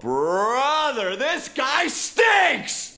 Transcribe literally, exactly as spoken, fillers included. Brother, this guy stinks!